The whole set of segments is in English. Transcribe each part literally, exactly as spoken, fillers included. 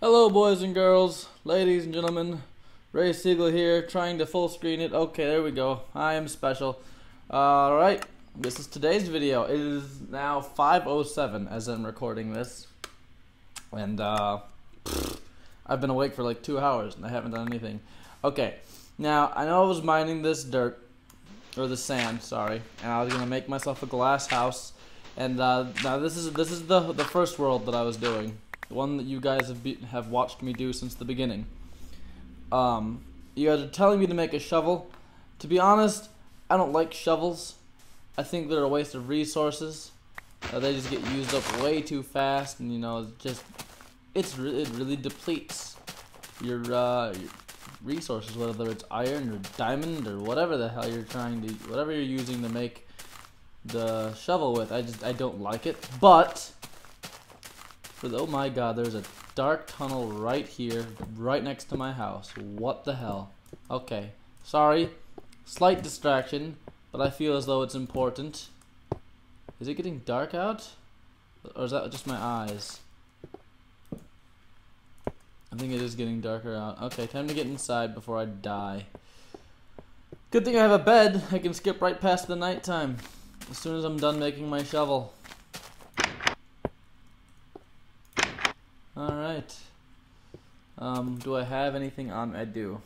Hello boys and girls, ladies and gentlemen, Ray Segal here, trying to full screen it. Okay, there we go. I am special. Alright, this is today's video. It is now five oh seven as I'm recording this. And uh, I've been awake for like two hours and I haven't done anything. Okay, now I know I was mining this dirt, or the sand, sorry, and I was going to make myself a glass house. And uh, now this is, this is the, the first world that I was doing. The one that you guys have, be have watched me do since the beginning. Um, you guys are telling me to make a shovel. To be honest, I don't like shovels. I think they're a waste of resources. Uh, they just get used up way too fast, and you know, it's just it's re it really depletes your, uh, your resources, whether it's iron or diamond or whatever the hell you're trying to, whatever you're using to make the shovel with. I just I don't like it, but. Oh my god, there's a dark tunnel right here, right next to my house. What the hell? Okay, sorry. Slight distraction, but I feel as though it's important. Is it getting dark out? Or is that just my eyes? I think it is getting darker out. Okay, time to get inside before I die. Good thing I have a bed. I can skip right past the nighttime as soon as I'm done making my shovel. Alright, um, do I have anything on? I do.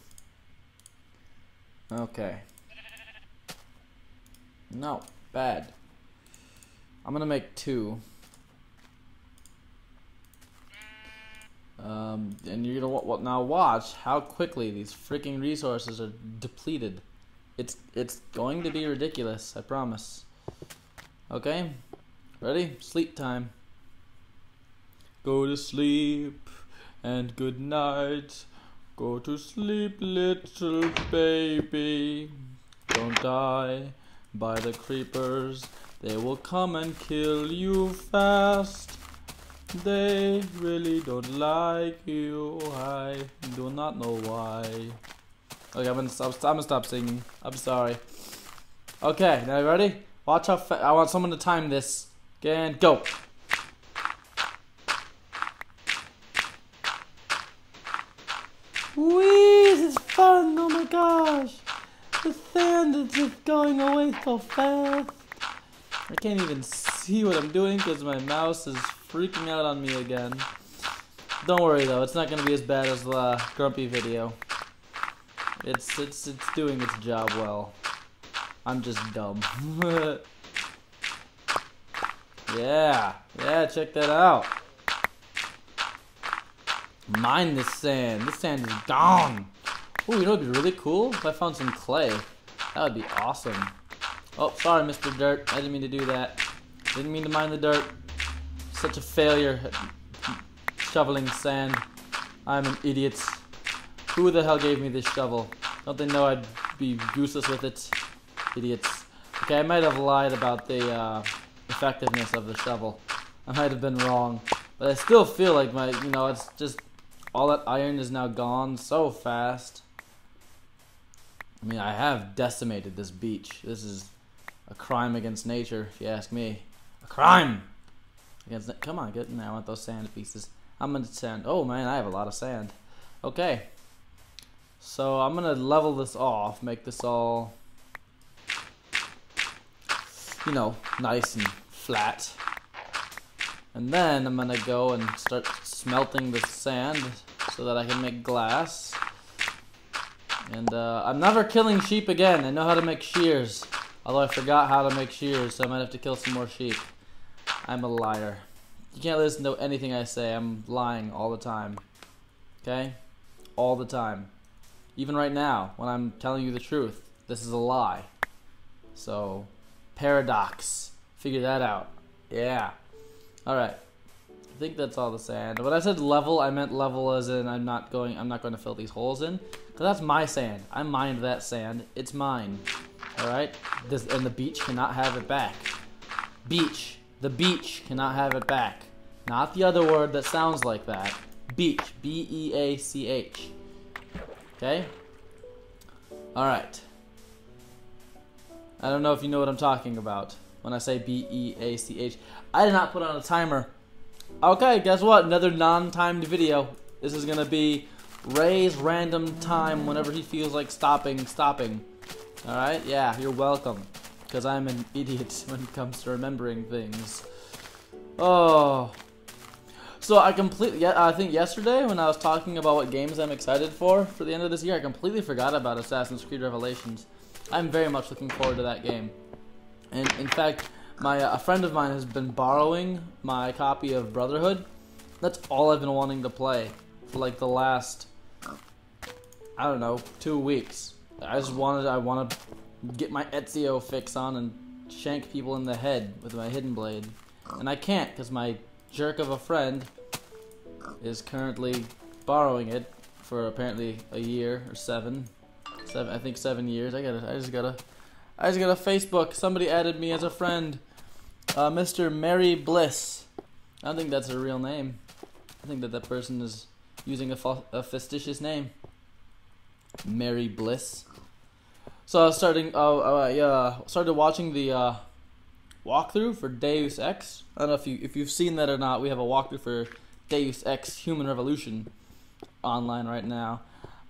Okay. No, bad. I'm gonna make two. Um, and you're gonna w w now watch how quickly these freaking resources are depleted. It's, it's going to be ridiculous, I promise. Okay, ready? Sleep time. Go to sleep and good night. Go to sleep, little baby. Don't die by the creepers. They will come and kill you fast. They really don't like you. I do not know why. Okay, I'm gonna stop, I'm gonna stop singing. I'm sorry. Okay, now you ready? Watch how fa- I want someone to time this. And go. Wheeze, it's fun, oh my gosh. The sand is just going away so fast. I can't even see what I'm doing because my mouse is freaking out on me again. Don't worry though, it's not going to be as bad as the uh, Grumpy video. It's, it's, it's doing its job well. I'm just dumb. Yeah, yeah, check that out. Mine this sand. This sand is gone. Ooh, you know what would be really cool? If I found some clay. That would be awesome. Oh, sorry, Mister Dirt. I didn't mean to do that. Didn't mean to mine the dirt. Such a failure at shoveling sand. I'm an idiot. Who the hell gave me this shovel? Don't they know I'd be useless with it? Idiots. Okay, I might have lied about the uh, effectiveness of the shovel. I might have been wrong. But I still feel like my, you know, it's just... all that iron is now gone so fast. I mean, I have decimated this beach. This is a crime against nature, if you ask me. A crime! Against, come on, get in there. I want those sand pieces. I'm gonna sand. Oh man, I have a lot of sand. Okay. So I'm gonna level this off, make this all, you know, nice and flat. And then I'm gonna go and start smelting the sand so that I can make glass. And uh, I'm never killing sheep again. I know how to make shears. Although I forgot how to make shears, so I might have to kill some more sheep. I'm a liar. You can't listen to anything I say. I'm lying all the time. Okay? All the time. Even right now, when I'm telling you the truth, this is a lie. So, paradox. Figure that out. Yeah. Alright, I think that's all the sand. When I said level, I meant level as in I'm not going I'm not going to fill these holes in. Because that's my sand. I mined that sand. It's mine. Alright? This, and the beach cannot have it back. Beach. The beach cannot have it back. Not the other word that sounds like that. Beach. B E A C H. Okay? Alright. I don't know if you know what I'm talking about. When I say B E A C H, I did not put on a timer. Okay, guess what? Another non-timed video. This is gonna be Ray's random time whenever he feels like stopping, stopping. Alright, yeah, you're welcome. Because I'm an idiot when it comes to remembering things. Oh. So I completely, yeah, I think yesterday when I was talking about what games I'm excited for for the end of this year, I completely forgot about Assassin's Creed Revelations. I'm very much looking forward to that game. And in fact, my uh, a friend of mine has been borrowing my copy of Brotherhood. That's all I've been wanting to play for like the last, I don't know, two weeks. I just wanted, I want to get my Ezio fix on and shank people in the head with my hidden blade. And I can't because my jerk of a friend is currently borrowing it for apparently a year or seven. Seven, I think seven years. I gotta, I just gotta, I just gotta Facebook. Somebody added me as a friend. Uh, Mister Mary Bliss. I don't think that's a real name. I think that that person is using a, a factitious name. Mary Bliss. So I was starting, uh, uh, yeah, started watching the uh, walkthrough for Deus Ex. I don't know if you if you've seen that or not. We have a walkthrough for Deus Ex Human Revolution online right now.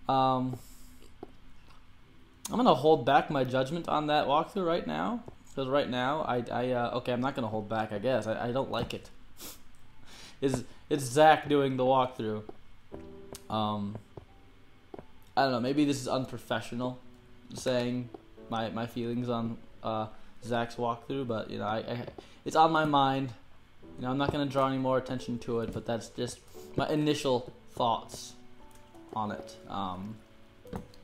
Um, I'm gonna hold back my judgment on that walkthrough right now because right now I I uh, okay, I'm not gonna hold back. I guess I, I don't like it. It's, it's Zach doing the walkthrough. Um, I don't know. Maybe this is unprofessional, saying my my feelings on uh, Zach's walkthrough, but you know, I, I it's on my mind. You know, I'm not gonna draw any more attention to it, but that's just my initial thoughts on it. Um,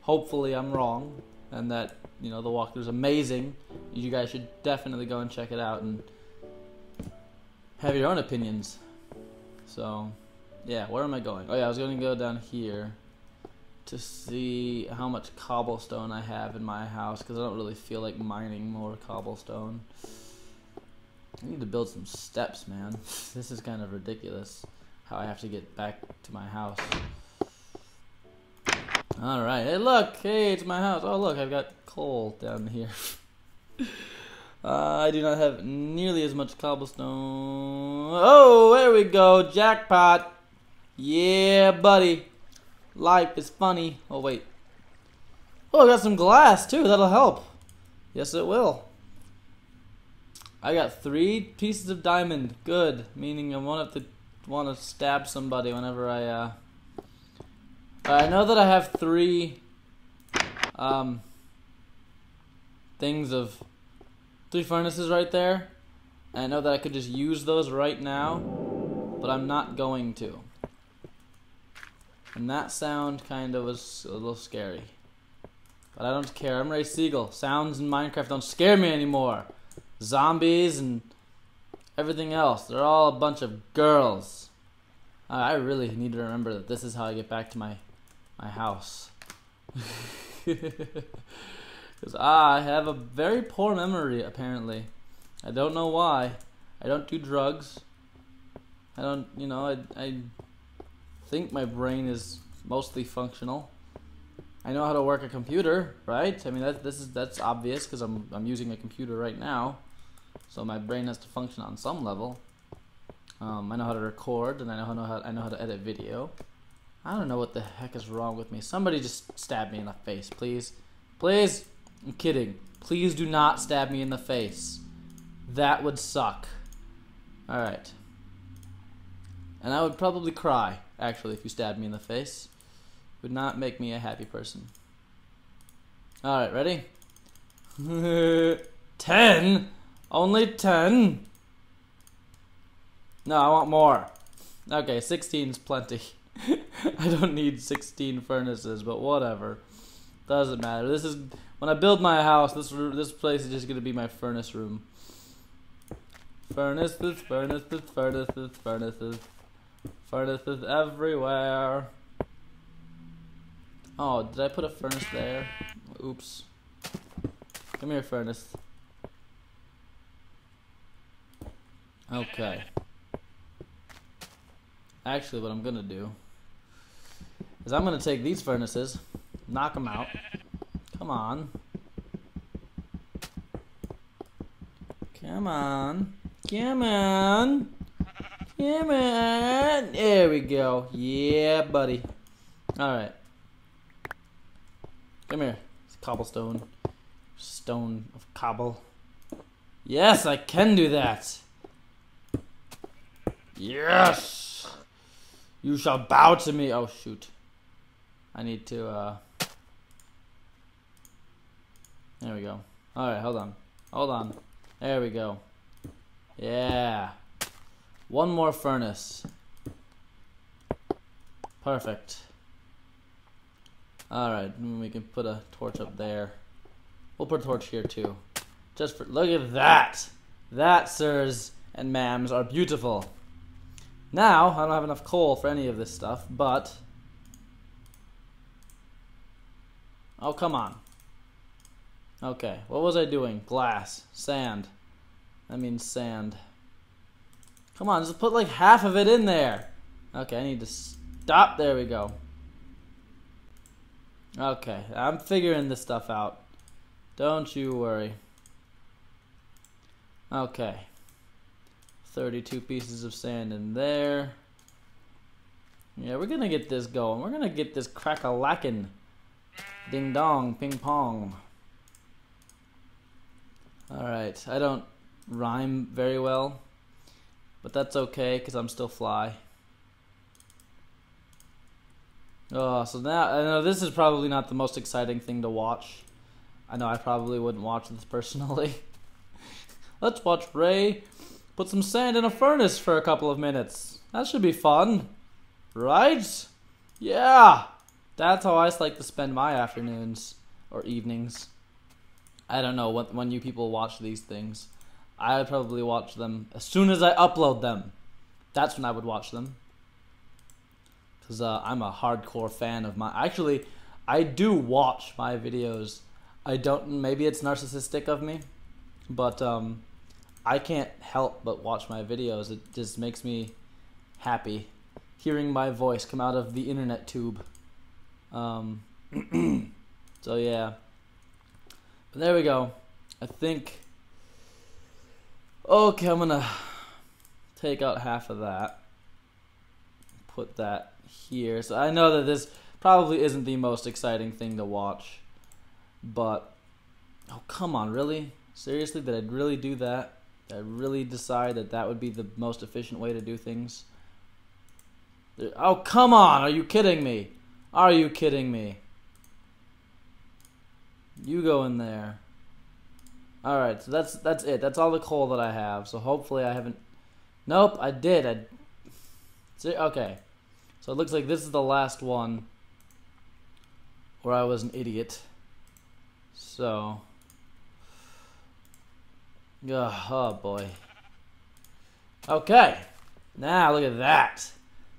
hopefully, I'm wrong, and that you know the walkthrough's amazing. You guys should definitely go and check it out and have your own opinions. So, yeah, where am I going? Oh yeah, I was going to go down here to see how much cobblestone I have in my house because I don't really feel like mining more cobblestone. I need to build some steps, man. This is kind of ridiculous how I have to get back to my house. Alright, hey look, hey, it's my house. Oh look, I've got coal down here. Uh, I do not have nearly as much cobblestone. Oh, there we go. Jackpot. Yeah, buddy. Life is funny. Oh, wait. Oh, I got some glass, too. That'll help. Yes, it will. I got three pieces of diamond. Good. Meaning I won't have to want to stab somebody whenever I, uh... I know that I have three, um... things of... Three furnaces right there, and I know that I could just use those right now, but I'm not going to. And that sound kind of was a little scary, but I don't care. I'm Ray Segal. Sounds in Minecraft don't scare me anymore. Zombies and everything else, they're all a bunch of girls. I really need to remember that this is how I get back to my my house. Because I have a very poor memory, apparently. I don't know why. I don't do drugs. I don't, you know, I, I think my brain is mostly functional. I know how to work a computer, right? I mean, that, this is, that's obvious because I'm, I'm using a computer right now. So my brain has to function on some level. Um, I know how to record, and I know how, I know how to edit video. I don't know what the heck is wrong with me. Somebody just stab me in the face, please. Please. I'm kidding. Please do not stab me in the face. That would suck. Alright. And I would probably cry, actually, if you stabbed me in the face. It would not make me a happy person. Alright, ready? ten? Only ten? No, I want more. Okay, sixteen is plenty. I don't need sixteen furnaces, but whatever. Doesn't matter. This is... When I build my house, this this place is just gonna be my furnace room. Furnaces, furnaces, furnaces, furnaces, furnaces everywhere. Oh, did I put a furnace there? Oops. Come here, furnace. Okay. Actually, what I'm gonna do is I'm gonna take these furnaces, knock them out. Come on. Come on. Come on. Yeah, man. There we go. Yeah, buddy. Alright. Come here. It's cobblestone. Stone of cobble. Yes, I can do that. Yes! You shall bow to me. Oh, shoot. I need to, uh... there we go. Alright, hold on. Hold on. There we go. Yeah. One more furnace. Perfect. Alright, we can put a torch up there. We'll put a torch here too. Just for, look at that! That, sirs and ma'ams, are beautiful. Now, I don't have enough coal for any of this stuff, but... oh, come on. Okay, what was I doing? Glass. Sand. That means sand. Come on, just put like half of it in there. Okay, I need to stop. There we go. Okay, I'm figuring this stuff out. Don't you worry. Okay. thirty-two pieces of sand in there. Yeah, we're gonna get this going. We're gonna get this crack-a-lackin'. Ding dong, ping pong. Alright, I don't rhyme very well. But that's okay, because I'm still fly. Oh, so now, I know this is probably not the most exciting thing to watch. I know I probably wouldn't watch this personally. Let's watch Ray put some sand in a furnace for a couple of minutes. That should be fun. Right? Yeah! That's how I like to spend my afternoons or evenings. I don't know what, when you people watch these things. I would probably watch them as soon as I upload them. That's when I would watch them. Because uh, I'm a hardcore fan of my... actually, I do watch my videos. I don't... maybe it's narcissistic of me. But um, I can't help but watch my videos. It just makes me happy. Hearing my voice come out of the internet tube. Um, so, yeah. But there we go. I think... okay, I'm gonna take out half of that. Put that here. So I know that this probably isn't the most exciting thing to watch. But, oh come on, really? Seriously, did I really do that? Did I really decide that that would be the most efficient way to do things? Oh come on, are you kidding me? Are you kidding me? You go in there. Alright, so that's that's it. That's all the coal that I have. So hopefully I haven't... nope, I did. I... see, okay. So it looks like this is the last one where I was an idiot. So... oh, oh boy. Okay. Now look at that.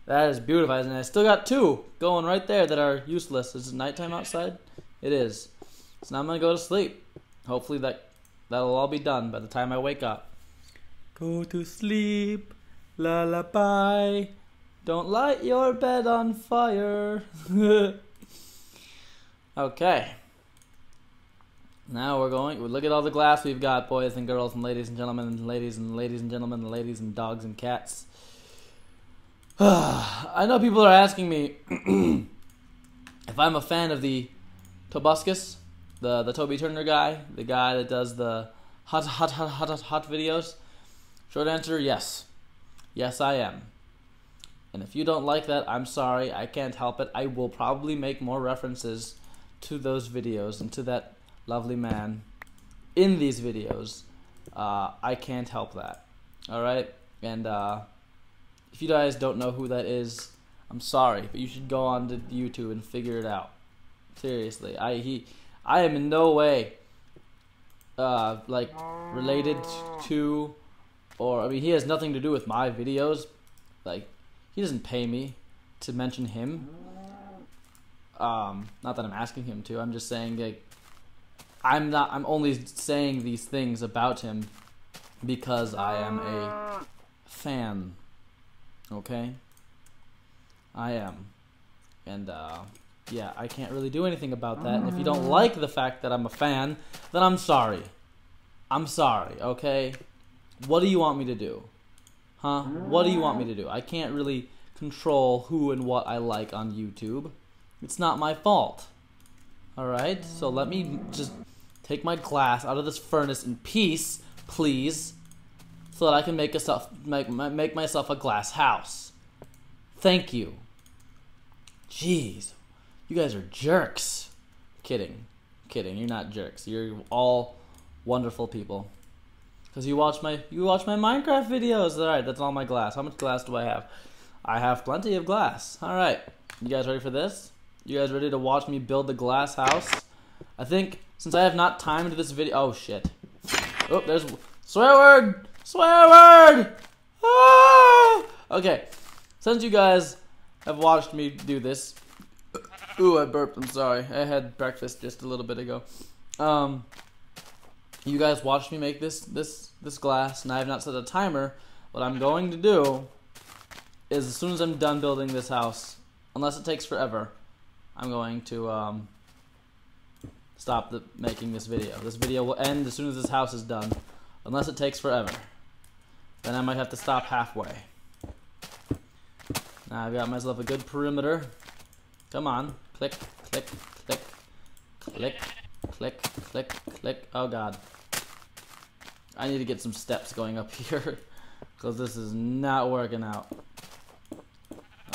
That is beautiful. And I still got two going right there that are useless. Is it nighttime outside? It is. So now I'm going to go to sleep. Hopefully that... that'll all be done by the time I wake up. Go to sleep, lullaby. Don't light your bed on fire. Okay. Now we're going... look at all the glass we've got, boys and girls and ladies and gentlemen and ladies and ladies and gentlemen and ladies and dogs and cats. I know people are asking me if I'm a fan of the Tobuscus. The, the Toby Turner guy, the guy that does the hot, hot, hot, hot, hot, hot videos. Short answer, yes. Yes, I am. And if you don't like that, I'm sorry. I can't help it. I will probably make more references to those videos and to that lovely man in these videos. Uh, I can't help that. Alright? And uh, if you guys don't know who that is, I'm sorry. But you should go on to YouTube and figure it out. Seriously. I... he... I am in no way, uh, like, related to, or, I mean, he has nothing to do with my videos. Like, he doesn't pay me to mention him. Um, not that I'm asking him to, I'm just saying, like, I'm not, I'm only saying these things about him because I am a fan, okay? I am, and, uh... yeah, I can't really do anything about that. And if you don't like the fact that I'm a fan, then I'm sorry. I'm sorry, okay? What do you want me to do? Huh? What do you want me to do? I can't really control who and what I like on YouTube. It's not my fault. Alright, so let me just take my glass out of this furnace in peace, please, so that I can make, a, make, make myself a glass house. Thank you. Jeez, you guys are jerks. Kidding. Kidding, you're not jerks. You're all wonderful people. Cause you watch my you watch my Minecraft videos. All right, that's all my glass. How much glass do I have? I have plenty of glass. All right, you guys ready for this? You guys ready to watch me build the glass house? I think since I have not timed this video. Oh shit! Oh, there's swear word, swear word. Ah! Okay, since you guys have watched me do this. Ooh, I burped. I'm sorry. I had breakfast just a little bit ago. Um. You guys watched me make this this this glass, and I have not set a timer. What I'm going to do is, as soon as I'm done building this house, unless it takes forever, I'm going to um, stop the, making this video. This video will end as soon as this house is done, unless it takes forever. Then I might have to stop halfway. Now I've got myself a good perimeter. Come on, click, click, click, click, click, click, click. Oh God. I need to get some steps going up here because this is not working out.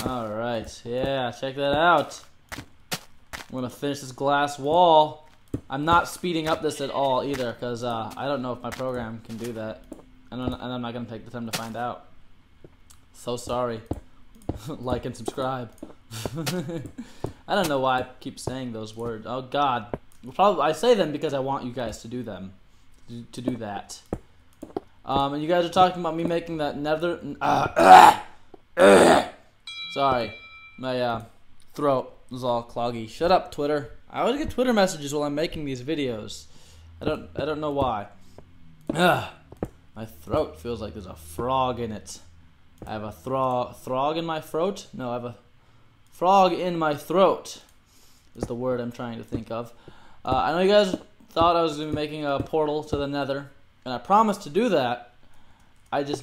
Alright, yeah, check that out. I'm gonna finish this glass wall. I'm not speeding up this at all either because uh, I don't know if my program can do that. I don't, and I'm not gonna take the time to find out. So sorry. Like and subscribe. I don't know why I keep saying those words. Oh God. Probably, I say them because I want you guys to do them, to do that. Um, and you guys are talking about me making that nether. Uh, sorry, my uh, throat is all cloggy. Shut up, Twitter. I always get Twitter messages while I'm making these videos. I don't, I don't know why. Uh, my throat feels like there's a frog in it. I have a thro frog in my throat. No, I have a frog in my throat. Is the word I'm trying to think of. Uh, I know you guys thought I was going to be making a portal to the nether, and I promised to do that. I just,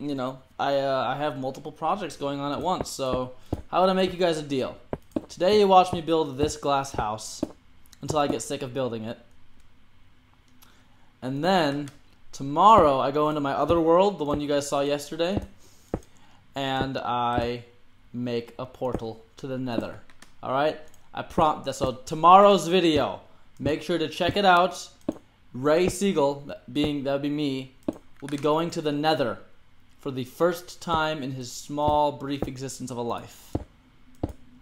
you know, I, uh, I have multiple projects going on at once, so how would I make you guys a deal? Today you watch me build this glass house until I get sick of building it. And then tomorrow I go into my other world, the one you guys saw yesterday, and I make a portal to the nether. Alright? I prompt that. So tomorrow's video, make sure to check it out. Ray Segal, being that would be me, will be going to the nether for the first time in his small, brief existence of a life.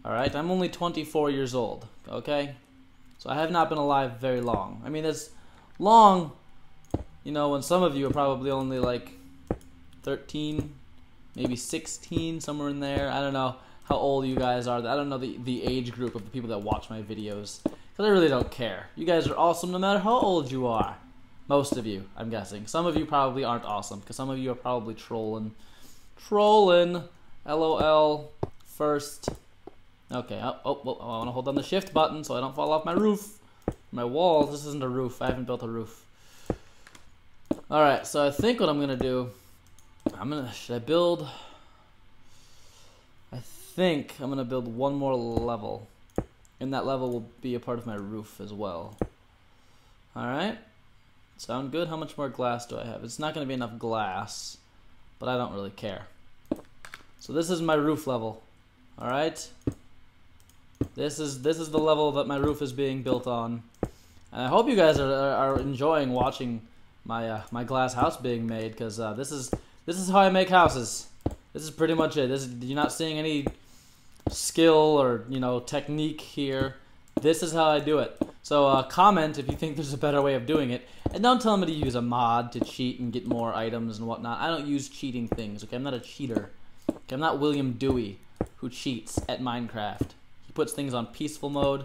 All right, I'm only twenty-four years old. Okay, so I have not been alive very long. I mean, it's long, you know, when some of you are probably only like thirteen, maybe sixteen, somewhere in there. I don't know how old you guys are. I don't know the, the age group of the people that watch my videos, because I really don't care. You guys are awesome no matter how old you are. Most of you, I'm guessing. Some of you probably aren't awesome, because some of you are probably trolling. Trolling. LOL. First. Okay, oh, oh, oh, I want to hold down the shift button so I don't fall off my roof. My walls. This isn't a roof. I haven't built a roof. Alright, so I think what I'm going to do, I'm going to, should I build... I think I'm gonna build one more level, and that level will be a part of my roof as well. Alright, sound good? How much more glass do I have? It's not gonna be enough glass, but I don't really care. So this is my roof level. Alright, this is this is the level that my roof is being built on, and I hope you guys are, are enjoying watching my uh, my glass house being made, because uh, this is this is how I make houses. This is pretty much it. This is, you're not seeing any skill or, you know, technique here. This is how I do it. So uh, comment if you think there's a better way of doing it, and don't tell me to use a mod to cheat and get more items and whatnot. I don't use cheating things. Okay, I'm not a cheater. Okay, I'm not William Dewey who cheats at Minecraft. He puts things on peaceful mode,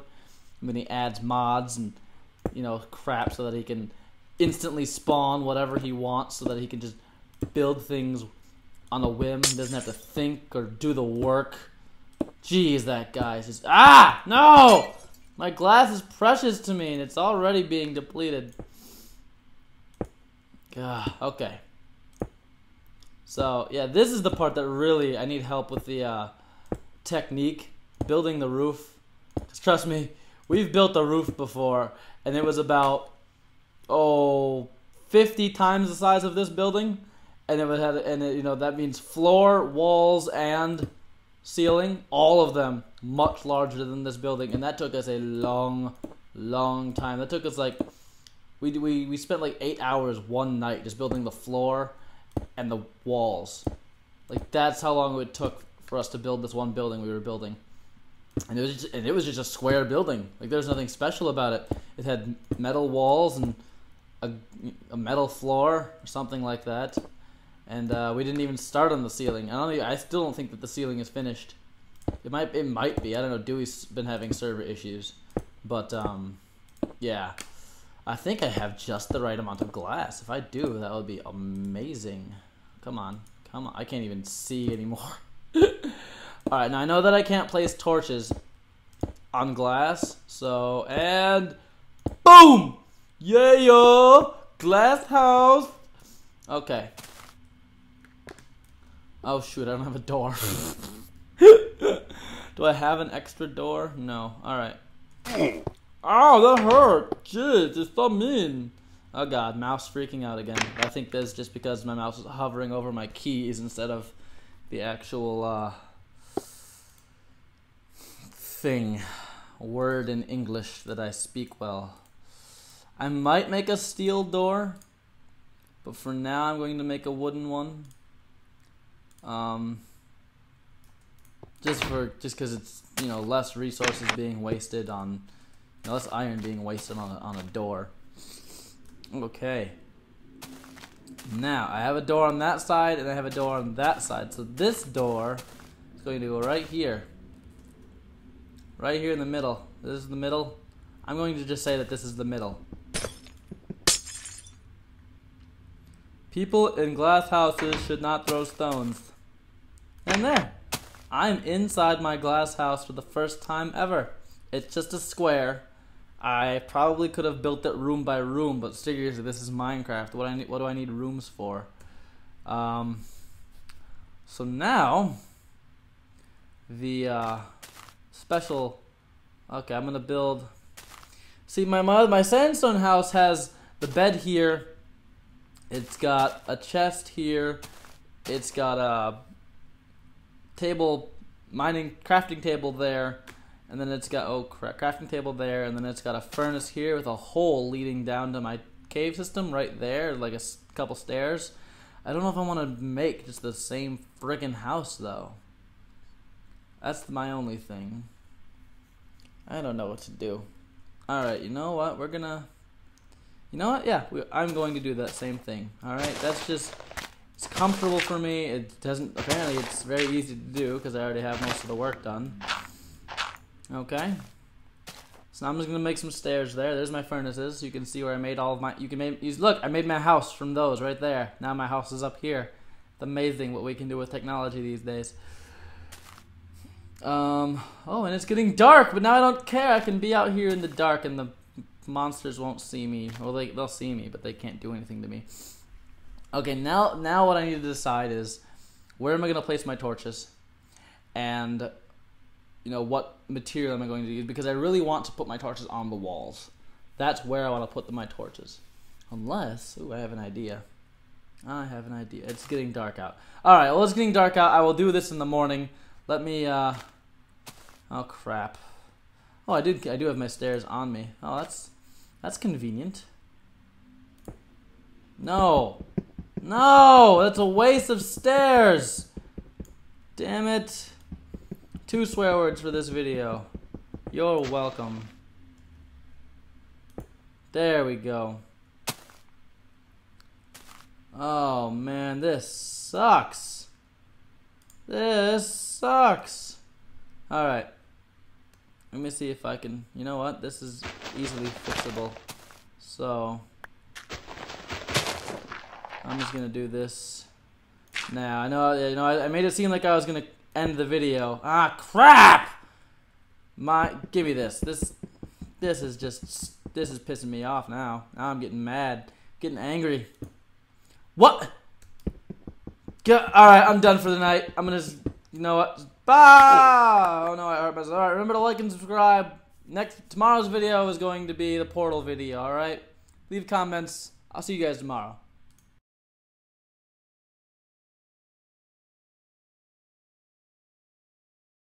and then he adds mods and, you know, crap so that he can instantly spawn whatever he wants, so that he can just build things on a whim. He doesn't have to think or do the work. Jeez, that guy's just... Ah! No! My glass is precious to me, and it's already being depleted. God. Okay. So yeah, this is the part that really I need help with, the uh, technique, building the roof. Cause trust me, we've built a roof before, and it was about oh fifty times the size of this building, and it would have, and it, you know, that means floor, walls, and ceiling, all of them much larger than this building, and that took us a long, long time. That took us like we we we spent like eight hours one night just building the floor and the walls. Like that's how long it took for us to build this one building we were building. And it was just, and it was just a square building. Like there's nothing special about it. It had metal walls and a, a metal floor or something like that. And uh, we didn't even start on the ceiling. I don't. Even, I still don't think that the ceiling is finished. It might. It might be. I don't know. Dewey's been having server issues, but um, yeah. I think I have just the right amount of glass. If I do, that would be amazing. Come on, come on. I can't even see anymore. All right, now I know that I can't place torches on glass, so, and boom! Yeah, yo! Glass house! Okay. Oh, shoot, I don't have a door. Do I have an extra door? No. All right. Oh, that hurt! Jeez, it's so mean! Oh god, mouse freaking out again. I think that's just because my mouse is hovering over my keys instead of the actual, uh... thing. Word in English that I speak well. I might make a steel door, but for now I'm going to make a wooden one. Um... Just for, just cause it's, you know, less resources being wasted on... Now that's iron being wasted on a, on a door. Okay. Now, I have a door on that side, and I have a door on that side. So this door is going to go right here. Right here in the middle. This is the middle. I'm going to just say that this is the middle. People in glass houses should not throw stones. And there! I'm inside my glass house for the first time ever. It's just a square. I probably could have built it room by room, but seriously, this is Minecraft. What I need, what do I need rooms for? Um, so now, the uh, special. Okay, I'm gonna build. See, my my sandstone house has the bed here. It's got a chest here. It's got a table, mining crafting table there. And then it's got oh crafting table there, and then it's got a furnace here with a hole leading down to my cave system right there, like a couple stairs. I don't know if I want to make just the same friggin' house though. That's my only thing. I don't know what to do. All right, you know what? We're gonna, you know what? Yeah, we, I'm going to do that same thing. All right, that's just it's comfortable for me. It doesn't. Apparently, it's very easy to do because I already have most of the work done. Okay, so I'm just gonna make some stairs there. There's my furnaces. You can see where I made all of my. You can make. Look, I made my house from those right there. Now my house is up here. It's amazing what we can do with technology these days. Um. Oh, and it's getting dark, but now I don't care. I can be out here in the dark, and the monsters won't see me. Well, they they'll see me, but they can't do anything to me. Okay, now now what I need to decide is where am I gonna place my torches, and you know, what material am I going to use? Because I really want to put my torches on the walls. That's where I want to put the, my torches. Unless, ooh, I have an idea. I have an idea. It's getting dark out. All right, well, it's getting dark out. I will do this in the morning. Let me, uh, oh, crap. Oh, I, did, I do have my stairs on me. Oh, that's, that's convenient. No. No, that's a waste of stairs. Damn it. Two swear words for this video. You're welcome. There we go. Oh man, this sucks. This sucks. All right. Let me see if I can. You know what? This is easily fixable. So I'm just gonna do this. Now I know. You know, I, I made it seem like I was gonna end the video. Ah, crap! My, give me this. This, this is just, this is pissing me off now. Now I'm getting mad, getting angry. What? Go, all right, I'm done for the night. I'm gonna, you know what? Bye. Oh no, I hurt myself. All right, remember to like and subscribe. Next tomorrow's video is going to be the portal video. All right, leave comments. I'll see you guys tomorrow.